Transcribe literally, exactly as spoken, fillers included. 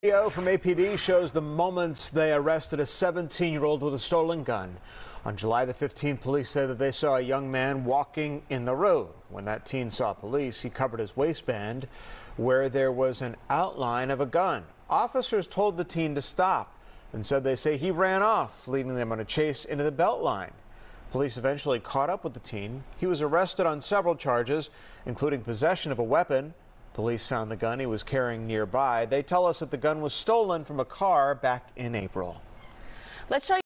Video from A P D shows the moments they arrested a seventeen-year-old with a stolen gun. On July the fifteenth, police say that they saw a young man walking in the road. When that teen saw police, he covered his waistband where there was an outline of a gun. Officers told the teen to stop and said they say he ran off, leading them on a chase into the Beltline. Police eventually caught up with the teen. He was arrested on several charges, including possession of a weapon. Police found the gun he was carrying nearby. They tell us that the gun was stolen from a car back in April. Let's show you.